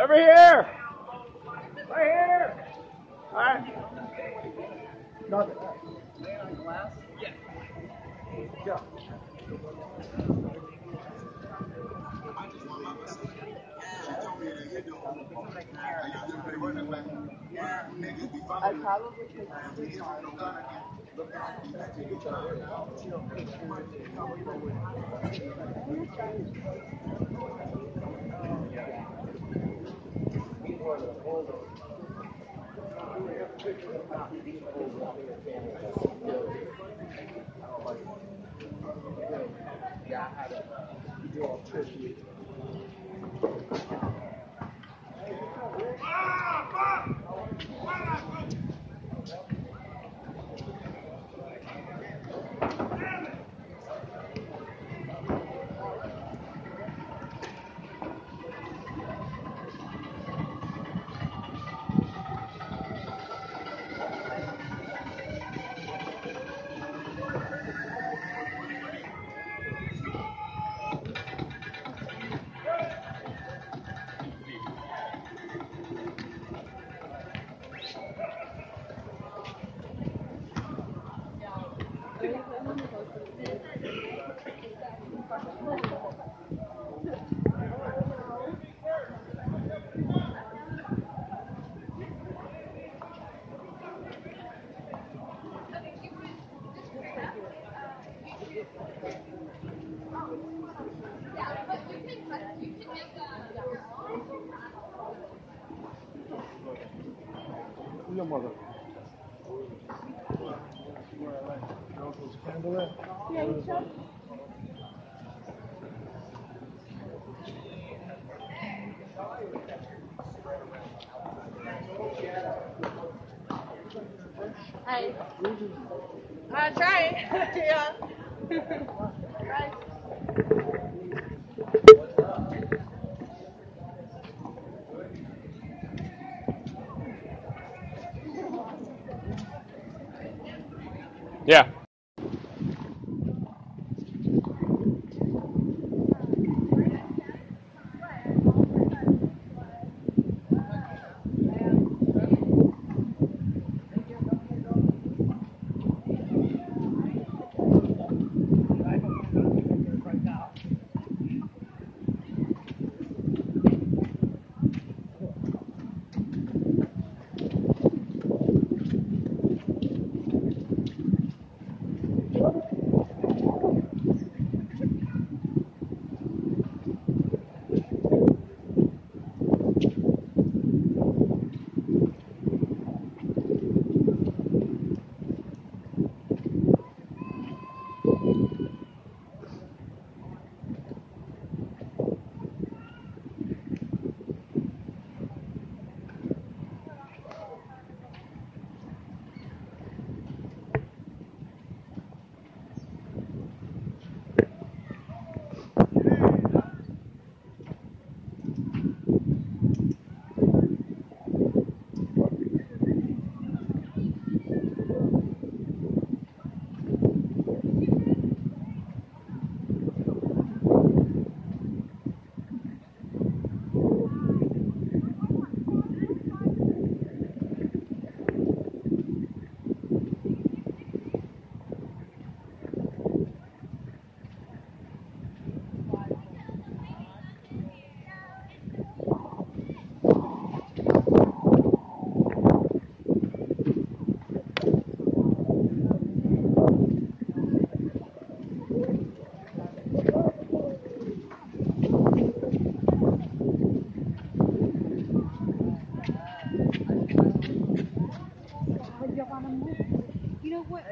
Over here! Right here! All right. Got it. Lay on glass? Yeah. Yeah. I just want my person. She told me that you do. I probably could switch on. Yeah. want to move. You know what?